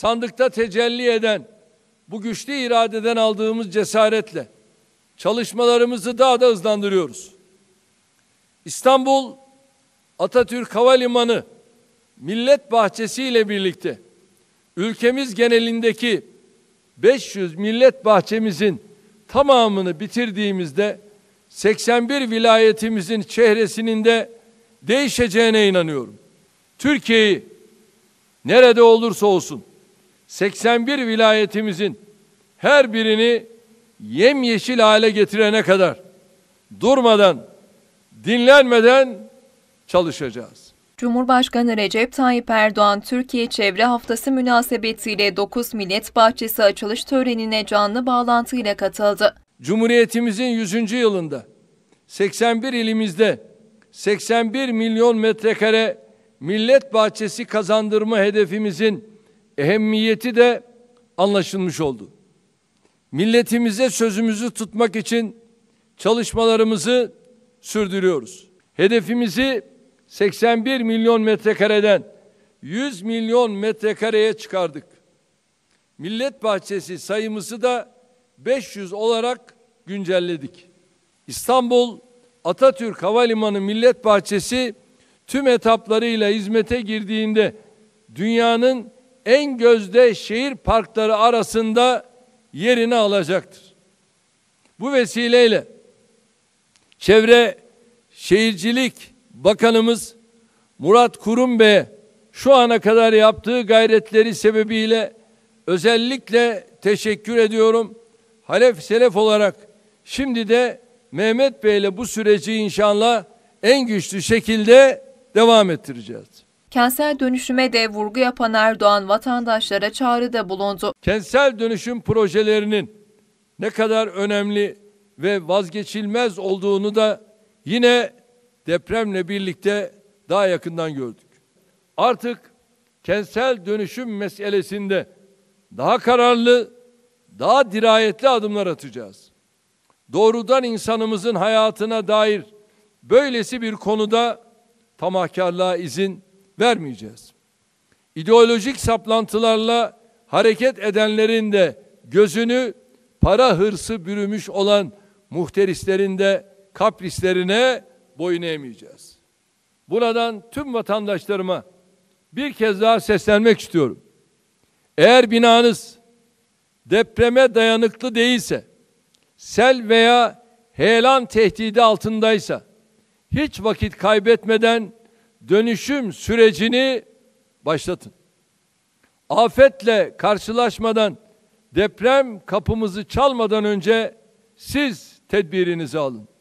sandıkta tecelli eden bu güçlü iradeden aldığımız cesaretle çalışmalarımızı daha da hızlandırıyoruz. İstanbul Atatürk Havalimanı Millet Bahçesi ile birlikte ülkemiz genelindeki 500 millet bahçemizin tamamını bitirdiğimizde 81 vilayetimizin çehresinin de değişeceğine inanıyorum. Türkiye'yi nerede olursa olsun 81 vilayetimizin her birini yemyeşil hale getirene kadar durmadan, dinlenmeden çalışacağız. Cumhurbaşkanı Recep Tayyip Erdoğan, Türkiye Çevre Haftası münasebetiyle 9 Millet Bahçesi açılış törenine canlı bağlantıyla katıldı. Cumhuriyetimizin 100. yılında 81 ilimizde 81 milyon metrekare millet bahçesi kazandırma hedefimizin ehemmiyeti de anlaşılmış oldu. Milletimize sözümüzü tutmak için çalışmalarımızı sürdürüyoruz. Hedefimizi 81 milyon metrekareden 100 milyon metrekareye çıkardık. Millet bahçesi sayımızı da 500 olarak güncelledik. İstanbul Atatürk Havalimanı Millet Bahçesi tüm etaplarıyla hizmete girdiğinde dünyanın en gözde şehir parkları arasında yerini alacaktır. Bu vesileyle Çevre Şehircilik Bakanımız Murat Kurum Bey'e şu ana kadar yaptığı gayretleri sebebiyle özellikle teşekkür ediyorum. Halef selef olarak şimdi de Mehmet Bey'le bu süreci inşallah en güçlü şekilde devam ettireceğiz. Kentsel dönüşüme de vurgu yapan Erdoğan vatandaşlara çağrıda bulundu. Kentsel dönüşüm projelerinin ne kadar önemli ve vazgeçilmez olduğunu da yine depremle birlikte daha yakından gördük. Artık kentsel dönüşüm meselesinde daha kararlı, daha dirayetli adımlar atacağız. Doğrudan insanımızın hayatına dair böylesi bir konuda tamahkarlığa izin vermeyeceğiz. İdeolojik saplantılarla hareket edenlerin de gözünü para hırsı bürümüş olan muhterislerin de kaprislerine boyun eğmeyeceğiz. Buradan tüm vatandaşlarıma bir kez daha seslenmek istiyorum. Eğer binanız depreme dayanıklı değilse, sel veya heyelan tehdidi altındaysa hiç vakit kaybetmeden dönüşüm sürecini başlatın. Afetle karşılaşmadan, deprem kapımızı çalmadan önce siz tedbirinizi alın.